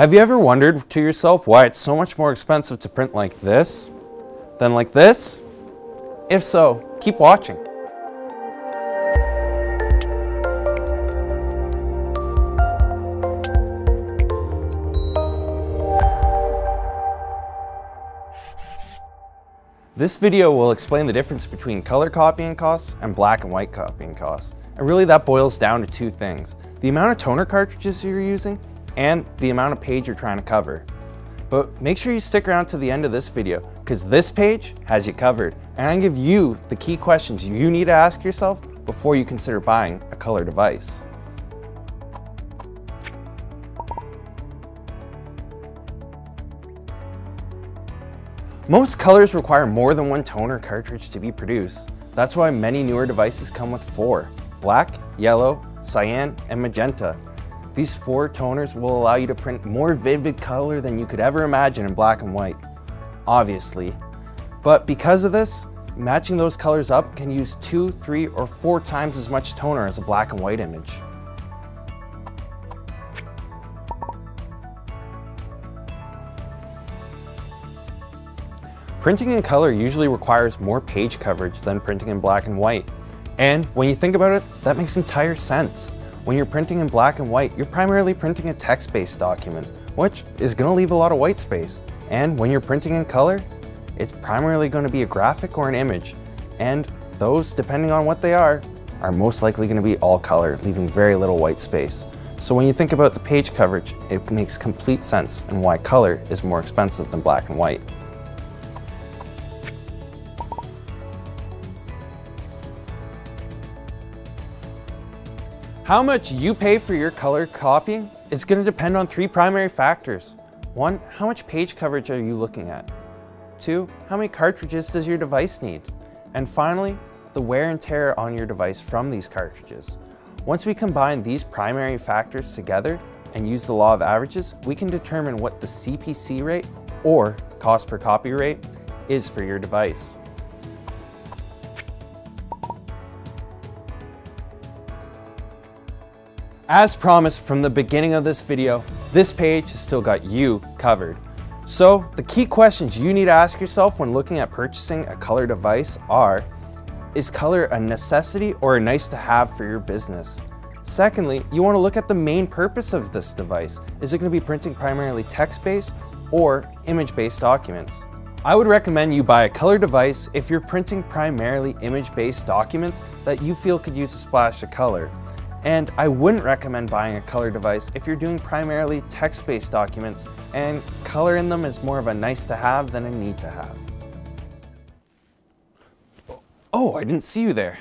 Have you ever wondered to yourself why it's so much more expensive to print like this than like this? If so, keep watching. This video will explain the difference between color copying costs and black and white copying costs. And really that boils down to two things: the amount of toner cartridges you're using and the amount of page you're trying to cover. But make sure you stick around to the end of this video, because this page has you covered, and I give you the key questions you need to ask yourself before you consider buying a color device. Most colors require more than one toner cartridge to be produced. That's why many newer devices come with four: black, yellow, cyan, and magenta. These four toners will allow you to print more vivid color than you could ever imagine in black and white, obviously. But because of this, matching those colors up can use 2, 3, or 4 times as much toner as a black and white image. Printing in color usually requires more page coverage than printing in black and white. And when you think about it, that makes entire sense. When you're printing in black and white, you're primarily printing a text-based document, which is going to leave a lot of white space. And when you're printing in color, it's primarily going to be a graphic or an image. And those, depending on what they are most likely going to be all color, leaving very little white space. So when you think about the page coverage, it makes complete sense and why color is more expensive than black and white. How much you pay for your color copying is going to depend on 3 primary factors. 1, how much page coverage are you looking at? 2, how many cartridges does your device need? And finally, the wear and tear on your device from these cartridges. Once we combine these primary factors together and use the law of averages, we can determine what the CPC rate, or cost per copy rate, is for your device. As promised from the beginning of this video, this page has still got you covered. So the key questions you need to ask yourself when looking at purchasing a color device are: is color a necessity or a nice to have for your business? Secondly, you want to look at the main purpose of this device. Is it going to be printing primarily text-based or image-based documents? I would recommend you buy a color device if you're printing primarily image-based documents that you feel could use a splash of color. And I wouldn't recommend buying a color device if you're doing primarily text-based documents and color in them is more of a nice to have than a need to have. Oh, I didn't see you there.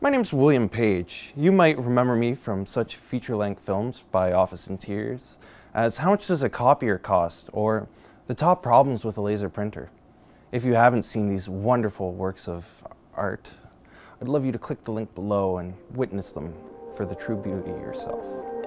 My name's William Page. You might remember me from such feature-length films by Office Interiors as How Much Does a Copier Cost? Or The Top Problems with a Laser Printer. If you haven't seen these wonderful works of art, I'd love you to click the link below and witness them for the true beauty yourself.